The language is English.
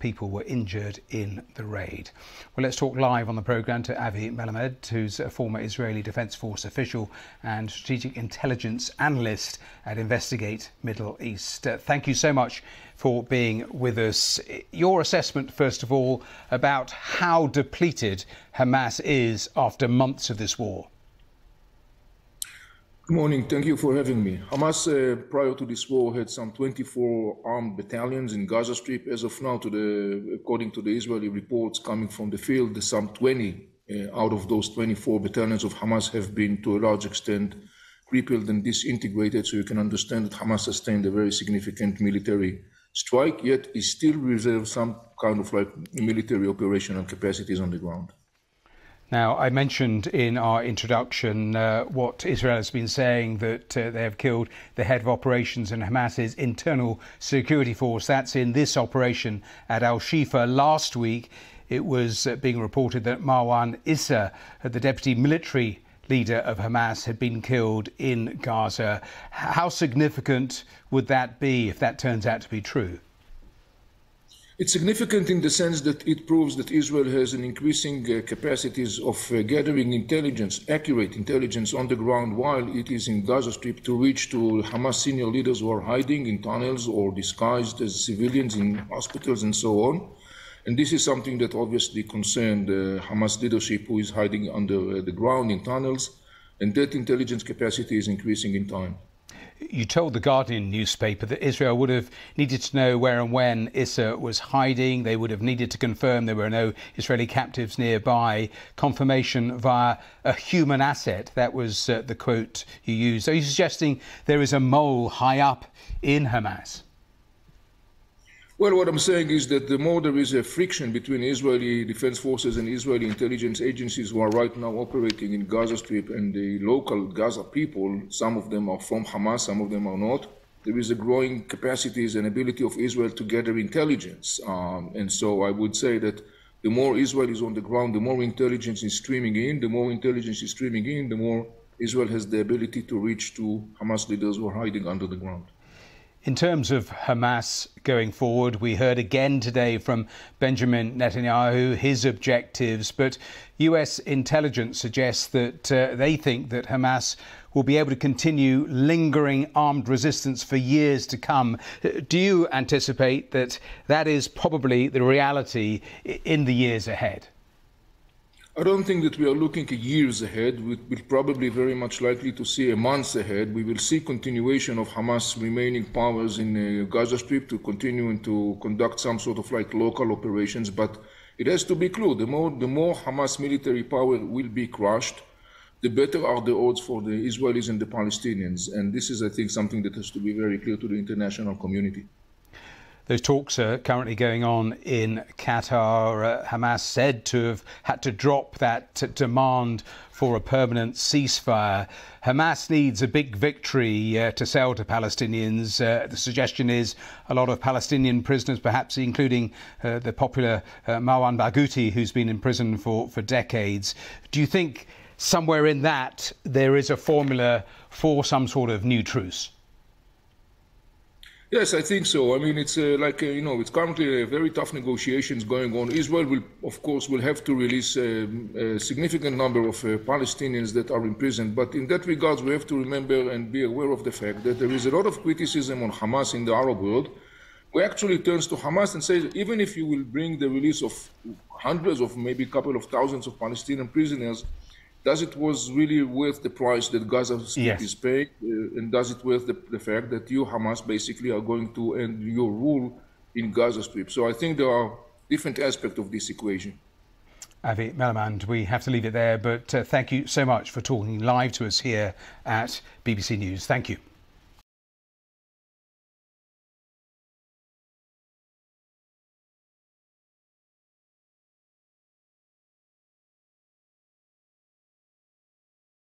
people were injured in the raid. Well, let's talk live on the programme to Avi Melamed, who's a former Israeli Defence Force official and strategic intelligence analyst at Investigate Middle East. Thank you so much for being with us. Your assessment, first of all, about how depleted Hamas is after months of this war. Good morning. Thank you for having me. Hamas, prior to this war, had some 24 armed battalions in Gaza Strip. As of now, according to the Israeli reports coming from the field, some 20 out of those 24 battalions of Hamas have been, to a large extent, crippled and disintegrated. So you can understand that Hamas sustained a very significant military strike, yet is still reserved some kind of like military operational capacities on the ground. Now, I mentioned in our introduction what Israel has been saying, that they have killed the head of operations in Hamas's internal security force. That's in this operation at Al-Shifa. Last week, it was being reported that Marwan Issa, the deputy military leader of Hamas, had been killed in Gaza. How significant would that be if that turns out to be true? It's significant in the sense that it proves that Israel has an increasing capacities of gathering intelligence, accurate intelligence on the ground while it is in Gaza Strip, to reach to Hamas senior leaders who are hiding in tunnels or disguised as civilians in hospitals and so on. And this is something that obviously concerned Hamas leadership, who is hiding under the ground in tunnels, and that intelligence capacity is increasing in time. You told The Guardian newspaper that Israel would have needed to know where and when Issa was hiding. They would have needed to confirm there were no Israeli captives nearby. Confirmation via a human asset. That was the quote you used. Are you suggesting there is a mole high up in Hamas? Well, what I'm saying is that the more there is a friction between Israeli defense forces and Israeli intelligence agencies who are right now operating in Gaza Strip and the local Gaza people, some of them are from Hamas, some of them are not, there is a growing capacities and ability of Israel to gather intelligence. And so I would say that the more Israel is on the ground, the more intelligence is streaming in, the more intelligence is streaming in, the more Israel has the ability to reach to Hamas leaders who are hiding under the ground. In terms of Hamas going forward, we heard again today from Benjamin Netanyahu, his objectives, but US intelligence suggests that they think that Hamas will be able to continue lingering armed resistance for years to come. Do you anticipate that that is probably the reality in the years ahead? I don't think that we are looking years ahead. We're probably very much likely to see a month ahead. We will see continuation of Hamas remaining powers in Gaza Strip to continue and to conduct some sort of like local operations. But it has to be clear, the more Hamas military power will be crushed, the better are the odds for the Israelis and the Palestinians. And this is, I think, something that has to be very clear to the international community. Those talks are currently going on in Qatar. Hamas said to have had to drop that demand for a permanent ceasefire. Hamas needs a big victory to sell to Palestinians. The suggestion is a lot of Palestinian prisoners, perhaps including the popular Marwan Barghouti, who's been in prison for decades. Do you think somewhere in that there is a formula for some sort of new truce? Yes, I think so. I mean, it's it's currently very tough negotiations going on. Israel will, of course, will have to release a significant number of Palestinians that are imprisoned. But in that regard, we have to remember and be aware of the fact that there is a lot of criticism on Hamas in the Arab world, who actually turns to Hamas and says, even if you will bring the release of hundreds of maybe a couple of thousands of Palestinian prisoners, does it was really worth the price that Gaza Strip is paying, and does it worth the fact that you, Hamas, basically are going to end your rule in Gaza Strip? So I think there are different aspects of this equation. Avi Melamed, we have to leave it there, but thank you so much for talking live to us here at BBC News. Thank you.